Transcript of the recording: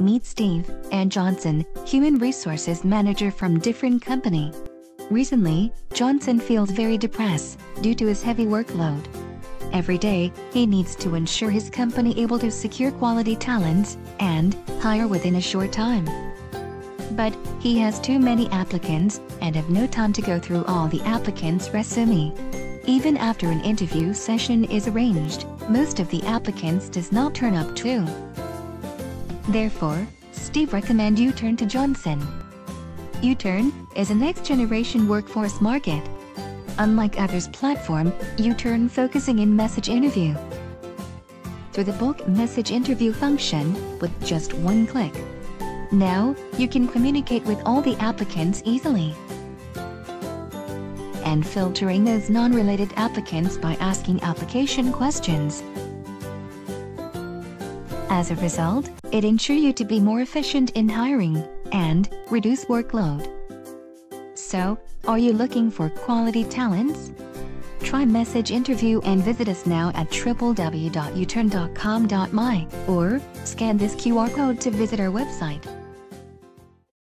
Meet Steve and Johnson, human resources manager from different company. Recently, Johnson feels very depressed due to his heavy workload. Every day, he needs to ensure his company able to secure quality talents and hire within a short time. But he has too many applicants and have no time to go through all the applicants' resume. Even after an interview session is arranged, most of the applicants does not turn up too. Therefore, Steve recommend UTern to Johnson. UTern is a next-generation workforce market. Unlike others platform, UTern focusing in message interview. Through the bulk message interview function, with just one click. Now, you can communicate with all the applicants easily. And filtering those non-related applicants by asking application questions. As a result, it ensures you to be more efficient in hiring and reduce workload. So, are you looking for quality talents? Try message interview and visit us now at www.utern.com.my or scan this QR code to visit our website.